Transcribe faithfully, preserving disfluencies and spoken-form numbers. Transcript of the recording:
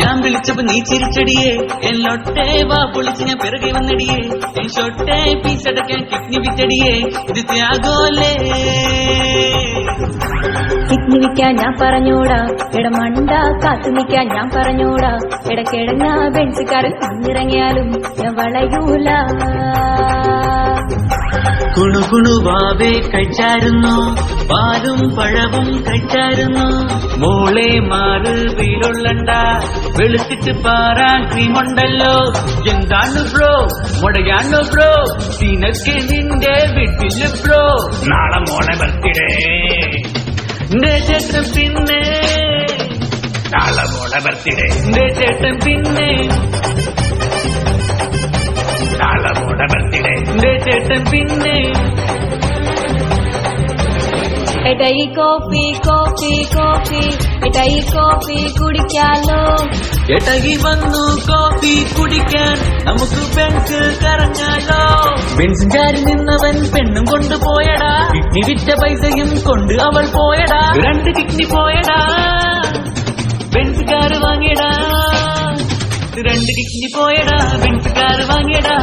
ഞാൻ വിളിച്ചപ്പോൾ നീ ചിരിച്ചടിയേ, എന്നൊട്ടേ വാ പൊളിച്ച് ഞാൻ പിറകെ വന്നടിയേ, എന്നൊട്ടേ പീസടക്കാൻ കിഡ്നി വിറ്റടിയേ, ഇത് ത്യാഗോലേ. കിഡ്നി വിൽക്കാൻ ഞാൻ പറഞ്ഞൂടാ, ഇടമണ്ട കാത്തു നിൽക്കാൻ ഞാൻ പറഞ്ഞൂടാ, ഇടക്കിടങ്ങ ബെഞ്ചുകാരൻ വന്നിറങ്ങിയാലും ഞാൻ വളയൂല. കുണുകുണുവാവേ കഴിച്ചായിരുന്നു, പാലും പഴവും കഴിച്ചായിരുന്നു, മോളെ മാറ് വെയിലുള്ളണ്ട, വെളുത്തിട്ട് പാറാൻ ക്രീമുണ്ടല്ലോ. എന്താണ് ബ്രോ മുടയാണോ ബ്രോ, നിനക്ക് നിന്റെ വീട്ടില് ബ്രോ, നാളെ മോളെ ബർത്ത്ഡേ ചേട്ടൻ, പിന്നെ നാളെ മോളെ ബർത്ത്ഡേ ചേട്ടൻ, പിന്നെ ചേട്ടൻ, പിന്നെ എടൈ കോഫി കോഫി കോഫി എടൈ കോഫി കുടിക്കാലോ, എടൈ വന്നു കോഫി കുടിക്കാൻ നമുക്ക് ബെഞ്ച് കറങ്ങാലോ. ബെഞ്ചുകാരിൽ നിന്നവൻ പെണ്ണും കൊണ്ട് പോയടാ, കിഡ്നി വിറ്റ പൈസയും കൊണ്ട് അവൾ പോയടാ, രണ്ട് കിഡ്നി പോയടാ ബെഞ്ചുകാർ വാങ്ങിയടാ, രണ്ട് കിഡ്നി പോയടാ ബെഞ്ചുകാർ വാങ്ങിയടാ.